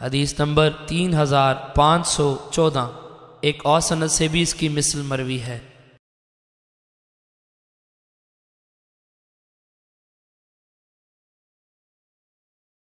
हदीस नंबर 3514। एक और सनद से भी इसकी मिसल मरवी है।